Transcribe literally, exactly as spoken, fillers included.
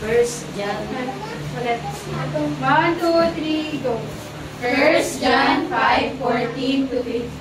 First John, one, two, three, go. First John five, fourteen to fifteen.